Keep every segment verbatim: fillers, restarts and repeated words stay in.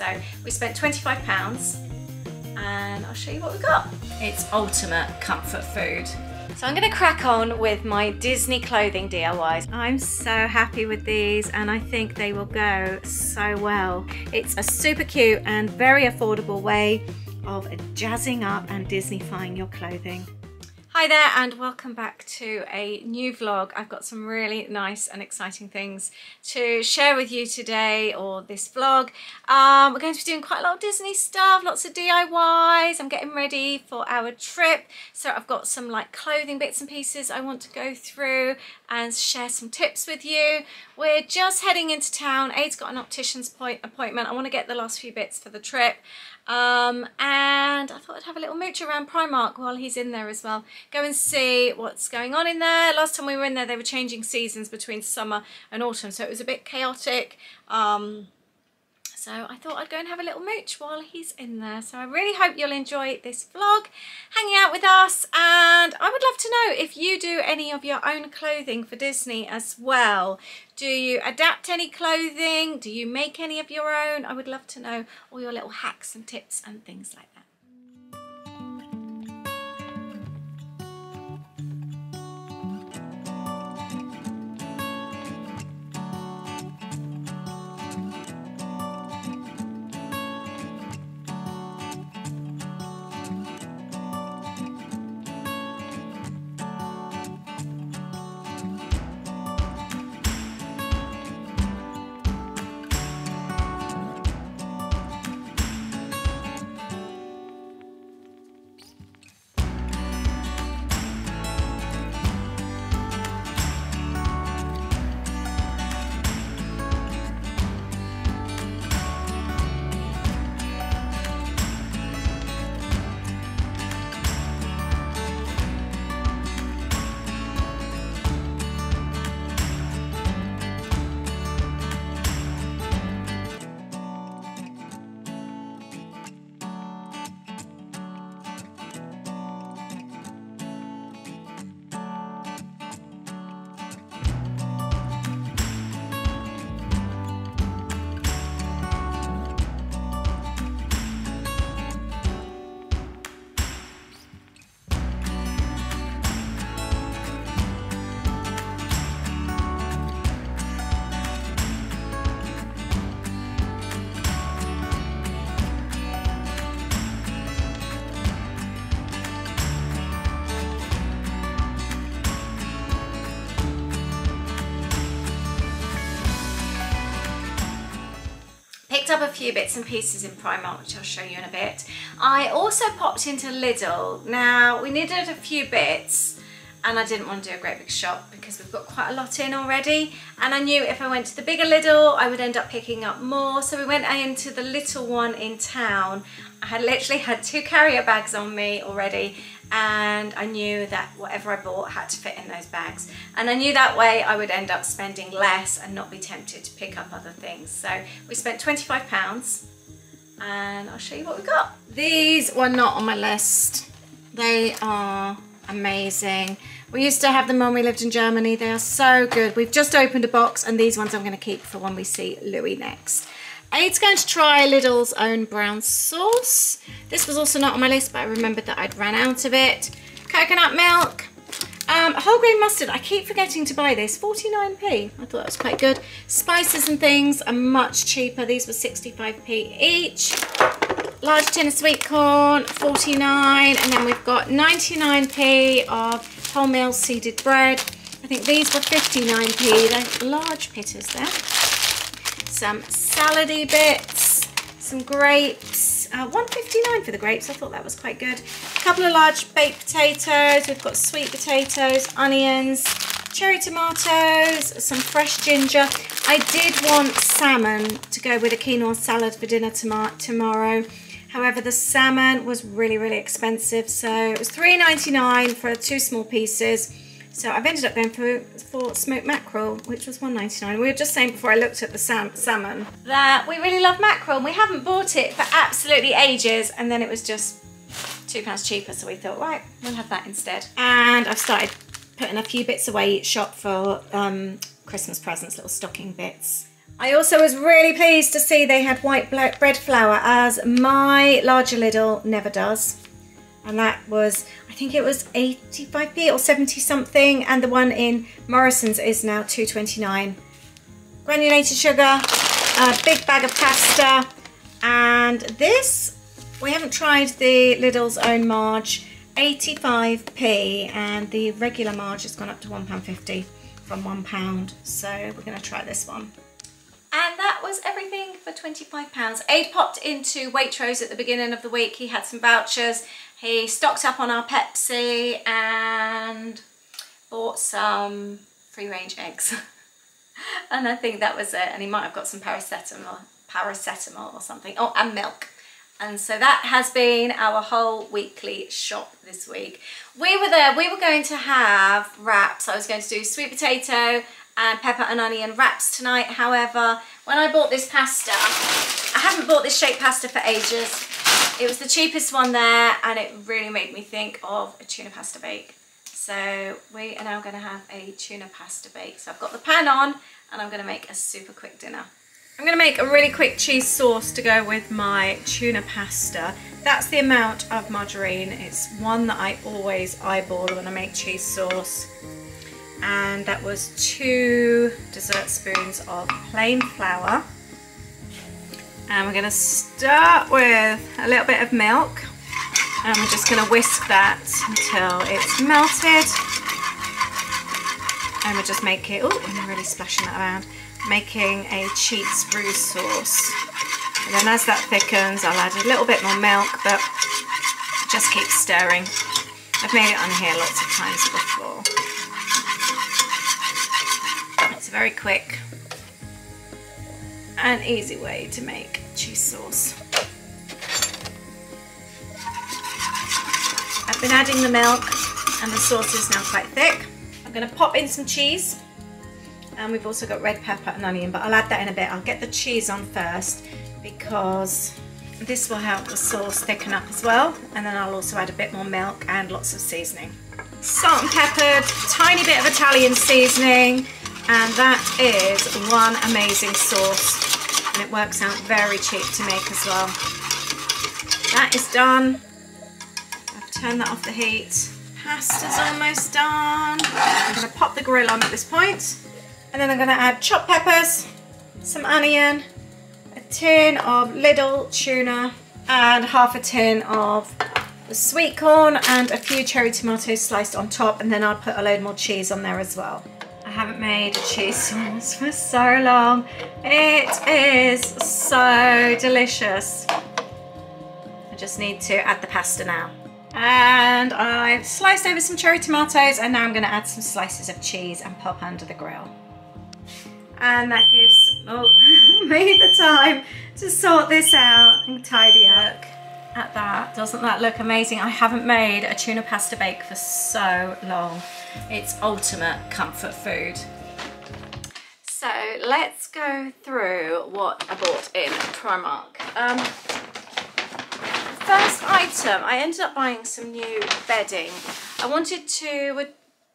So we spent twenty-five pounds and I'll show you what we got. It's ultimate comfort food. So I'm gonna crack on with my Disney clothing D I Ys. I'm so happy with these and I think they will go so well. It's a super cute and very affordable way of jazzing up and Disney-fying your clothing. Hi there and welcome back to a new vlog. I've got some really nice and exciting things to share with you today, or this vlog. Um, we're going to be doing quite a lot of Disney stuff, lots of D I Ys. I'm getting ready for our trip. So I've got some like clothing bits and pieces I want to go through and share some tips with you. We're just heading into town. Ade's got an optician's point appointment. I want to get the last few bits for the trip. Um, and I thought I'd have a little mooch around Primark while he's in there as well. Go and see what's going on in there. Last time we were in there, they were changing seasons between summer and autumn, so it was a bit chaotic. Um, so I thought I'd go and have a little mooch while he's in there. So I really hope you'll enjoy this vlog, hanging out with us. And I would love to know if you do any of your own clothing for Disney as well. Do you adapt any clothing? Do you make any of your own? I would love to know all your little hacks and tips and things like that. Up a few bits and pieces in Primark, which I'll show you in a bit. I also popped into Lidl. Now, we needed a few bits and I didn't want to do a great big shop because we've got quite a lot in already, and I knew if I went to the bigger Lidl I would end up picking up more, so we went into the little one in town. I had literally had two carrier bags on me already and I knew that whatever I bought had to fit in those bags, and I knew that way I would end up spending less and not be tempted to pick up other things. So we spent twenty-five pounds and I'll show you what we got. These were not on my list. They are amazing. We used to have them when we lived in Germany. They are so good. We've just opened a box and these ones I'm going to keep for when we see Louis next. Ade's going to try Lidl's own brown sauce. This was also not on my list, but I remembered that I'd ran out of it. Coconut milk, um, whole grain mustard. I keep forgetting to buy this, forty-nine p. I thought that was quite good. Spices and things are much cheaper. These were sixty-five p each. Large tin of sweet corn, forty-nine. And then we've got ninety-nine p of wholemeal seeded bread. I think these were fifty-nine p. They're large pitters there. Some salady bits, some grapes, uh, one pound fifty-nine for the grapes. I thought that was quite good. A couple of large baked potatoes. We've got sweet potatoes, onions, cherry tomatoes, some fresh ginger. I did want salmon to go with a quinoa salad for dinner tomorrow. However, the salmon was really, really expensive. So it was three pounds ninety-nine for two small pieces. So I've ended up going for, for smoked mackerel, which was one pound ninety-nine. We were just saying before I looked at the sam salmon that we really love mackerel and we haven't bought it for absolutely ages, and then it was just two pounds cheaper, so we thought, right, we'll have that instead. And I've started putting a few bits away each shop for um, Christmas presents, little stocking bits. I also was really pleased to see they had white bread flour, as my larger Lidl never does. And that was, I think it was eighty-five p or seventy something, and the one in Morrison's is now two twenty-nine. Granulated sugar, a big bag of pasta, and this, we haven't tried the Lidl's own marge, eighty-five p, and the regular marge has gone up to one pound fifty from one pound, so we're going to try this one. And that was everything for twenty-five pounds. Ade popped into Waitrose at the beginning of the week. He had some vouchers. He stocked up on our Pepsi and bought some free-range eggs. And I think that was it. And he might have got some paracetamol, paracetamol or something. Oh, and milk. And so that has been our whole weekly shop this week. We were there. We were going to have wraps. I was going to do sweet potato and pepper and onion wraps tonight. However, when I bought this pasta, I haven't bought this shaped pasta for ages. It was the cheapest one there, and it really made me think of a tuna pasta bake. So we are now going to have a tuna pasta bake. So I've got the pan on, and I'm going to make a super quick dinner. I'm going to make a really quick cheese sauce to go with my tuna pasta. That's the amount of margarine. It's one that I always eyeball when I make cheese sauce. And that was two dessert spoons of plain flour. And we're going to start with a little bit of milk, and we're just going to whisk that until it's melted. And we'll just make it, oh, I'm really splashing that around, making a cheat sprue sauce. And then as that thickens, I'll add a little bit more milk, but just keep stirring. I've made it on here lots of times before. It's a very quick and easy way to make cheese sauce. I've been adding the milk, and the sauce is now quite thick. I'm going to pop in some cheese, and we've also got red pepper and onion, but I'll add that in a bit. I'll get the cheese on first because this will help the sauce thicken up as well, and then I'll also add a bit more milk and lots of seasoning. Salt and pepper, tiny bit of Italian seasoning. And that is one amazing sauce, and it works out very cheap to make as well. That is done. I've turned that off the heat. Pasta's almost done. I'm going to pop the grill on at this point, and then I'm going to add chopped peppers, some onion, a tin of Lidl tuna, and half a tin of the sweet corn, and a few cherry tomatoes sliced on top, and then I'll put a load more cheese on there as well. I haven't made a cheese sauce for so long. It is so delicious. I just need to add the pasta now. And I've sliced over some cherry tomatoes, and now I'm going to add some slices of cheese and pop under the grill. And that gives oh, me the time to sort this out and tidy up. At that, doesn't that look amazing? I haven't made a tuna pasta bake for so long. It's ultimate comfort food. So let's go through what I bought in Primark. Um, first item, I ended up buying some new bedding. I wanted to,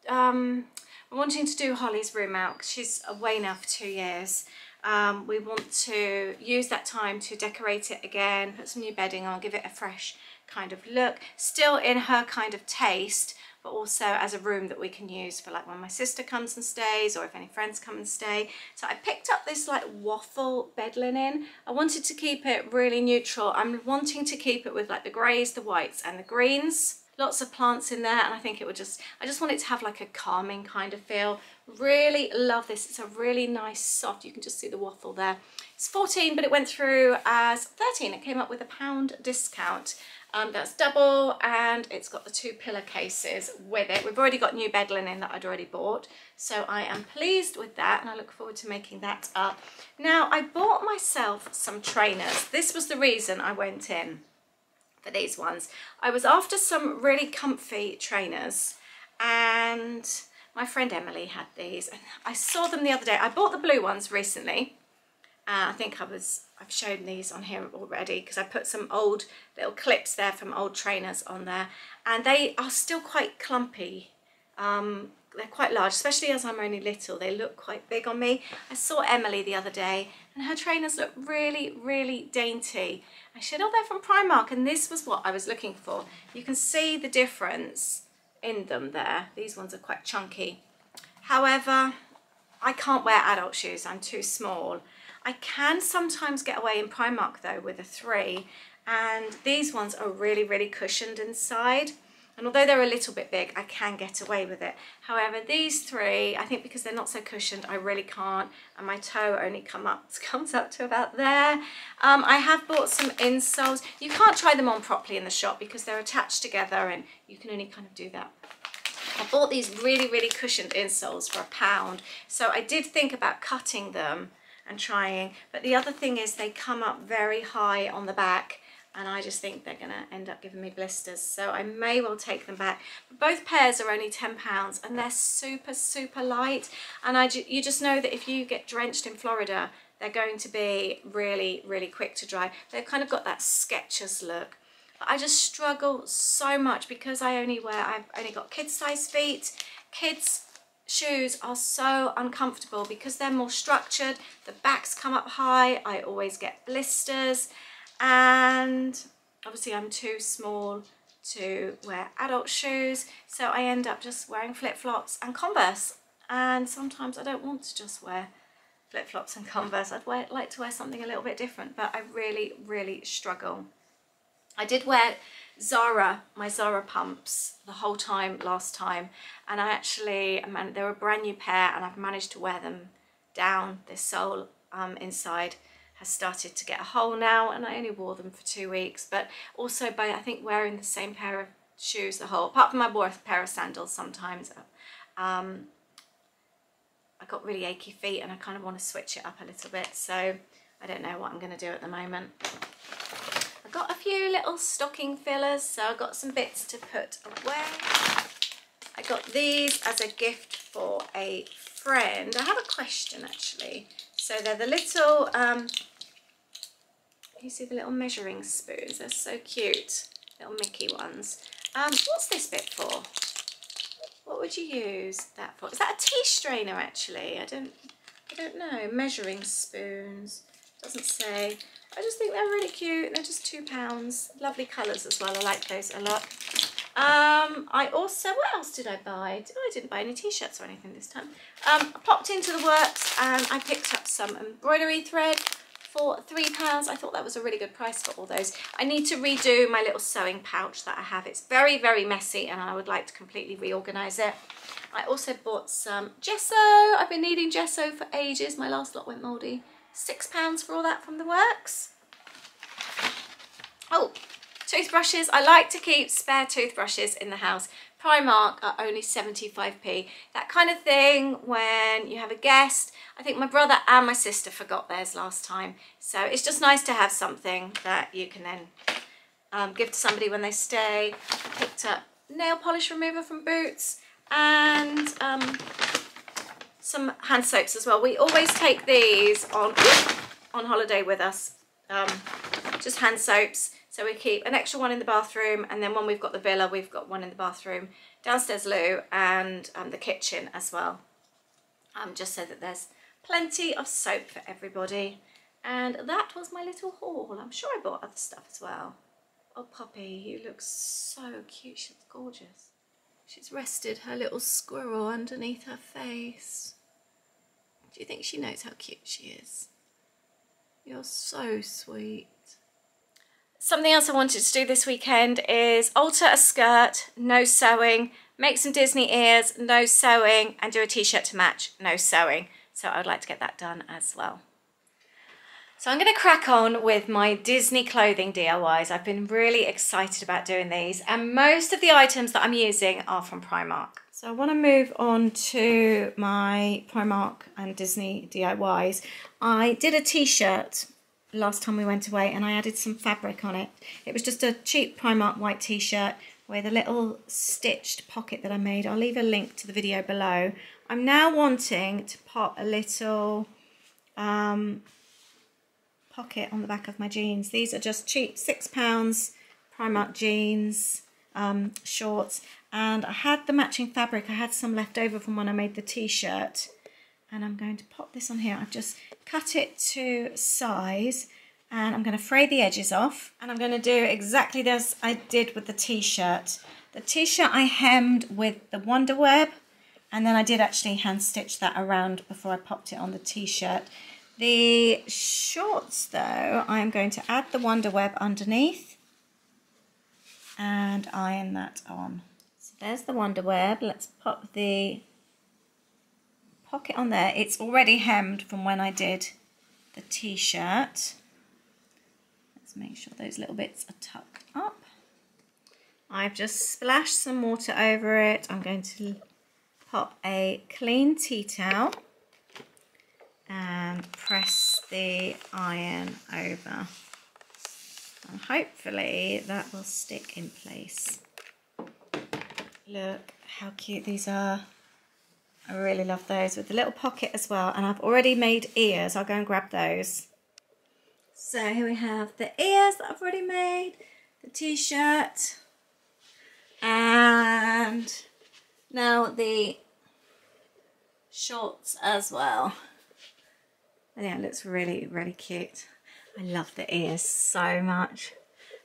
um, I'm wanting to do Holly's room out because she's away now for two years. Um, we want to use that time to decorate it again, put some new bedding on, give it a fresh kind of look, still in her kind of taste, but also as a room that we can use for like when my sister comes and stays, or if any friends come and stay. So I picked up this like waffle bed linen. I wanted to keep it really neutral. I'm wanting to keep it with like the greys, the whites and the greens. Lots of plants in there, and I think it would just, I just want it to have like a calming kind of feel. Really love this. It's a really nice soft, you can just see the waffle there. It's fourteen, but it went through as thirteen. It came up with a pound discount. Um, that's double, and it's got the two pillowcases with it. We've already got new bed linen that I'd already bought, so I am pleased with that, and I look forward to making that up. Now, I bought myself some trainers. This was the reason I went in. For these ones, I was after some really comfy trainers, and my friend Emily had these, and I saw them the other day. I bought the blue ones recently. uh, I think I was I've shown these on here already because I put some old little clips there from old trainers on there, and they are still quite clumpy. Um, they're quite large, especially as I'm only little. They look quite big on me. I saw Emily the other day and her trainers look really, really dainty. I said, oh, they're from Primark, and this was what I was looking for. You can see the difference in them there. These ones are quite chunky. However, I can't wear adult shoes. I'm too small. I can sometimes get away in Primark though with a three, and these ones are really, really cushioned inside. And although they're a little bit big, I can get away with it. However, these three, I think because they're not so cushioned, I really can't. And my toe only come up, comes up to about there. Um, I have bought some insoles. You can't try them on properly in the shop because they're attached together and you can only kind of do that. I bought these really, really cushioned insoles for a pound. So I did think about cutting them and trying. But the other thing is they come up very high on the back. And I just think they're gonna end up giving me blisters. So I may well take them back. But both pairs are only ten pounds and they're super, super light. And I ju you just know that if you get drenched in Florida, they're going to be really, really quick to dry. They've kind of got that Skechers look. But I just struggle so much because I only wear, I've only got kid size feet. Kids shoes are so uncomfortable because they're more structured. The backs come up high. I always get blisters. And obviously I'm too small to wear adult shoes, so I end up just wearing flip-flops and Converse, and sometimes I don't want to just wear flip-flops and Converse. I'd wear, like to wear something a little bit different, but I really, really struggle. I did wear Zara, my Zara pumps the whole time last time, and I actually, they were a brand new pair and I've managed to wear them down. This sole um, inside has started to get a hole now, and I only wore them for two weeks. But also by, I think, wearing the same pair of shoes the whole, apart from I wore a pair of sandals sometimes, um, I got really achy feet and I kind of want to switch it up a little bit. So I don't know what I'm going to do at the moment. I got a few little stocking fillers, so I got some bits to put away. I got these as a gift for a friend. I have a question actually. So they're the little, um, you see the little measuring spoons? They're so cute, little Mickey ones. Um, what's this bit for? What would you use that for? Is that a tea strainer actually? I don't, I don't know. Measuring spoons, doesn't say. I just think they're really cute. They're just two pounds. Lovely colours as well. I like those a lot. Um, I also, what else did I buy? Oh, I didn't buy any t-shirts or anything this time. Um, I popped into the works and I picked up some embroidery thread for three pounds. I thought that was a really good price for all those. I need to redo my little sewing pouch that I have. It's very, very messy and I would like to completely reorganize it. I also bought some gesso. I've been needing gesso for ages. My last lot went moldy. Six pounds for all that from the works. Oh. Toothbrushes. I like to keep spare toothbrushes in the house. Primark are only seventy-five p. That kind of thing when you have a guest. I think my brother and my sister forgot theirs last time. So it's just nice to have something that you can then um, give to somebody when they stay. I picked up nail polish remover from Boots and um, some hand soaps as well. We always take these on, on holiday with us. Um, just hand soaps. So we keep an extra one in the bathroom, and then when we've got the villa, we've got one in the bathroom, downstairs loo, and um, the kitchen as well. Um, just so that there's plenty of soap for everybody. And that was my little haul. I'm sure I bought other stuff as well. Oh, Poppy, you look so cute. She's gorgeous. She's rested her little squirrel underneath her face. Do you think she knows how cute she is? You're so sweet. Something else I wanted to do this weekend is alter a skirt, no sewing, make some Disney ears, no sewing, and do a t-shirt to match, no sewing. So I would like to get that done as well. So I'm going to crack on with my Disney clothing D I Ys. I've been really excited about doing these, and most of the items that I'm using are from Primark. So I want to move on to my Primark and Disney D I Ys. I did a t-shirt last time we went away, and I added some fabric on it. It was just a cheap Primark white t-shirt with a little stitched pocket that I made. I'll leave a link to the video below. I'm now wanting to pop a little um, pocket on the back of my jeans. These are just cheap six pounds Primark jeans, um, shorts, and I had the matching fabric. I had some left over from when I made the t-shirt, and I'm going to pop this on here. I've just cut it to size, and I'm going to fray the edges off, and I'm going to do exactly this I did with the t-shirt. The t-shirt I hemmed with the Wonder Web, and then I did actually hand stitch that around before I popped it on the t-shirt. The shorts, though, I'm going to add the Wonder Web underneath and iron that on. So there's the Wonder Web. Let's pop the pocket on there. It's already hemmed from when I did the t-shirt. Let's make sure those little bits are tucked up. I've just splashed some water over it. I'm going to pop a clean tea towel and press the iron over, and hopefully that will stick in place. Look how cute these are. I really love those with the little pocket as well, and I've already made ears. I'll go and grab those. So here we have the ears that I've already made, the t-shirt, and now the shorts as well. And yeah, it looks really, really cute. I love the ears so much.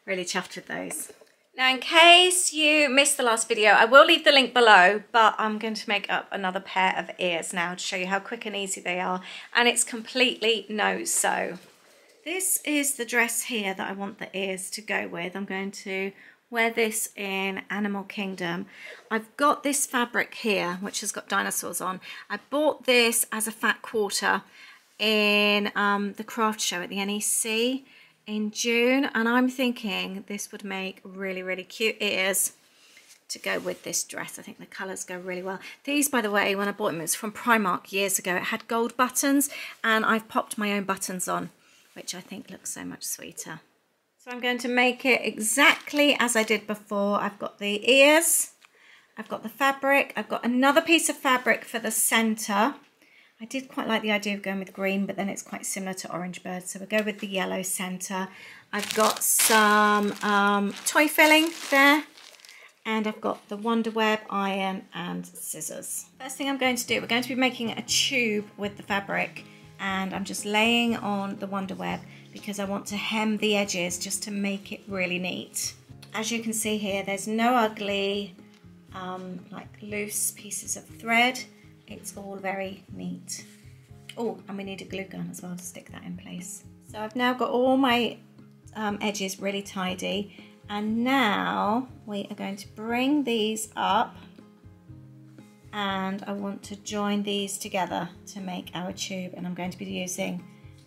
Really chuffed with those. Now, in case you missed the last video, I will leave the link below, but I'm going to make up another pair of ears now to show you how quick and easy they are. And it's completely no sew. This is the dress here that I want the ears to go with. I'm going to wear this in Animal Kingdom. I've got this fabric here, which has got dinosaurs on. I bought this as a fat quarter in um, the craft show at the N E C in June, and I'm thinking this would make really, really cute ears to go with this dress. I think the colours go really well. These, by the way, when I bought them, it was from Primark years ago. It had gold buttons, and I've popped my own buttons on, which I think looks so much sweeter. So I'm going to make it exactly as I did before. I've got the ears, I've got the fabric, I've got another piece of fabric for the centre. I did quite like the idea of going with green, but then it's quite similar to Orange Bird, so we'll go with the yellow centre. I've got some um, toy filling there, and I've got the Wonder Web, iron and scissors. First thing I'm going to do, we're going to be making a tube with the fabric, and I'm just laying on the Wonder Web because I want to hem the edges just to make it really neat. As you can see here, there's no ugly, um, like loose pieces of thread. It's all very neat. Oh, and we need a glue gun as well to stick that in place. So I've now got all my um, edges really tidy, and now we are going to bring these up, and I want to join these together to make our tube, and I'm going to be using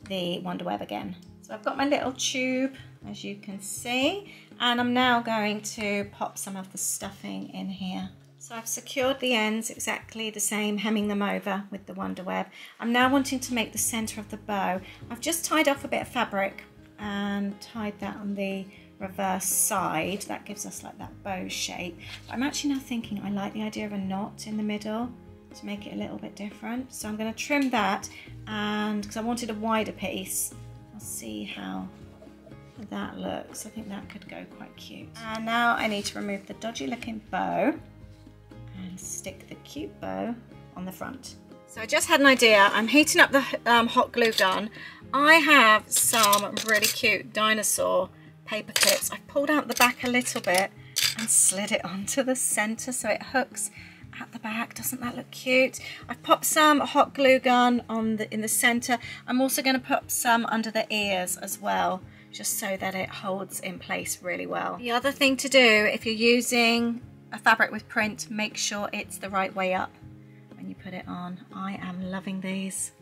the Wonder Web again. So I've got my little tube, as you can see, and I'm now going to pop some of the stuffing in here. So I've secured the ends exactly the same, hemming them over with the Wonder Web. I'm now wanting to make the centre of the bow. I've just tied off a bit of fabric and tied that on the reverse side. That gives us like that bow shape. But I'm actually now thinking I like the idea of a knot in the middle to make it a little bit different. So I'm going to trim that, and because I wanted a wider piece, I'll see how that looks. I think that could go quite cute. And now I need to remove the dodgy looking bow and stick the cute bow on the front. So I just had an idea. I'm heating up the um, hot glue gun. I have some really cute dinosaur paper clips. I pulled out the back a little bit and slid it onto the center so it hooks at the back. Doesn't that look cute? I've popped some hot glue gun on the, in the center. I'm also going to pop some under the ears as well, just so that it holds in place really well. The other thing to do, if you're using a fabric with print, make sure it's the right way up when you put it on. I am loving these.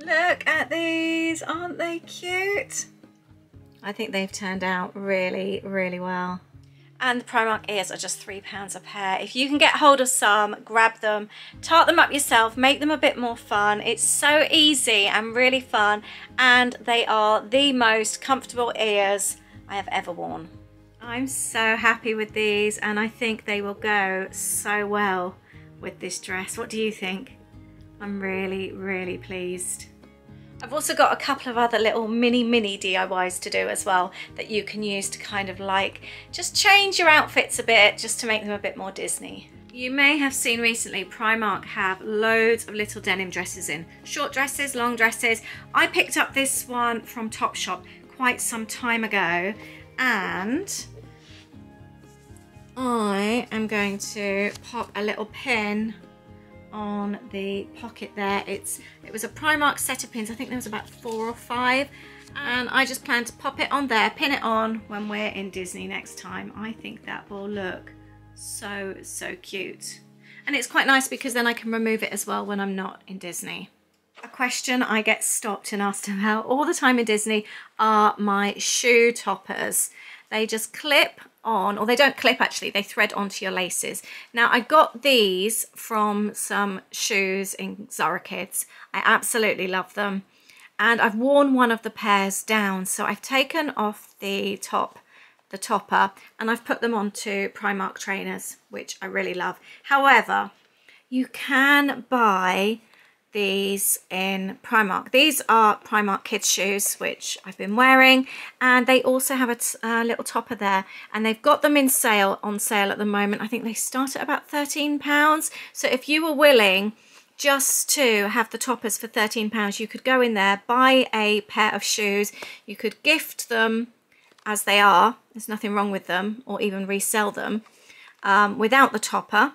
Look at these, aren't they cute? I think they've turned out really, really well. And the Primark ears are just three pounds a pair. If you can get hold of some, grab them, tart them up yourself, make them a bit more fun. It's so easy and really fun, and they are the most comfortable ears I have ever worn. I'm so happy with these, and I think they will go so well with this dress. What do you think? I'm really, really pleased. I've also got a couple of other little mini mini D I Ys to do as well that you can use to kind of like just change your outfits a bit, just to make them a bit more Disney. You may have seen recently Primark have loads of little denim dresses in. Short dresses, long dresses. I picked up this one from Topshop quite some time ago, and I am going to pop a little pin on the pocket there. It's it was a Primark set of pins. I think there was about four or five, and I just plan to pop it on there, pin it on when we're in Disney next time. I think that will look so so cute, and it's quite nice because then I can remove it as well when I'm not in Disney. A question I get stopped and asked about all the time in Disney are my shoe toppers. They just clip on, or they don't clip actually, they thread onto your laces. Now I got these from some shoes in Zara Kids. I absolutely love them, and I've worn one of the pairs down, so I've taken off the top, the topper, and I've put them onto Primark trainers, which I really love. However, you can buy these in Primark. These are Primark kids shoes, which I've been wearing, and they also have a uh, little topper there, and they've got them in sale on sale at the moment. I think they start at about thirteen pounds, so if you were willing just to have the toppers for thirteen pounds, you could go in there, buy a pair of shoes, you could gift them as they are, there's nothing wrong with them, or even resell them um, without the topper,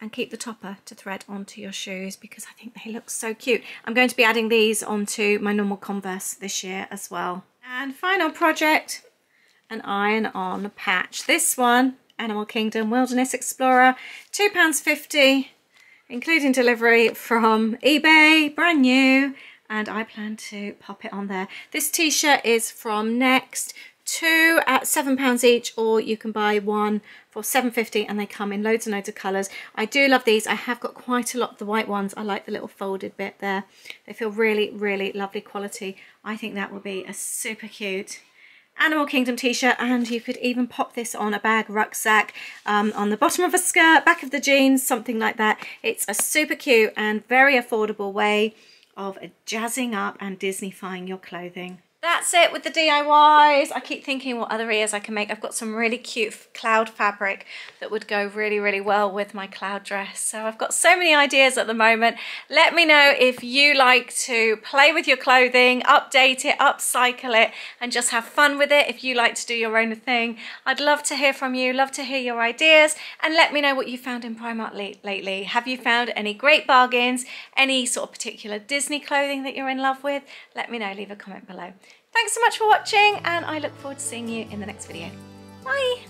and keep the topper to thread onto your shoes, because I think they look so cute. I'm going to be adding these onto my normal Converse this year as well. And final project, an iron-on patch. This one, Animal Kingdom Wilderness Explorer, two pounds fifty, including delivery from eBay, brand new, and I plan to pop it on there. This t-shirt is from Next, two at seven pounds each, or you can buy one for seven fifty, and they come in loads and loads of colours. I do love these. I have got quite a lot of the white ones. I like the little folded bit there. They feel really really lovely quality. I think that will be a super cute Animal Kingdom t-shirt, and you could even pop this on a bag, rucksack, um, on the bottom of a skirt, back of the jeans, something like that. It's a super cute and very affordable way of jazzing up and Disney-fying your clothing. That's it with the D I Ys. I keep thinking what other ears I can make. I've got some really cute cloud fabric that would go really, really well with my cloud dress. So I've got so many ideas at the moment. Let me know if you like to play with your clothing, update it, upcycle it, and just have fun with it. If you like to do your own thing, I'd love to hear from you, love to hear your ideas, and let me know what you found in Primark lately. Have you found any great bargains, any sort of particular Disney clothing that you're in love with? Let me know, leave a comment below. Thanks so much for watching, and I look forward to seeing you in the next video. Bye!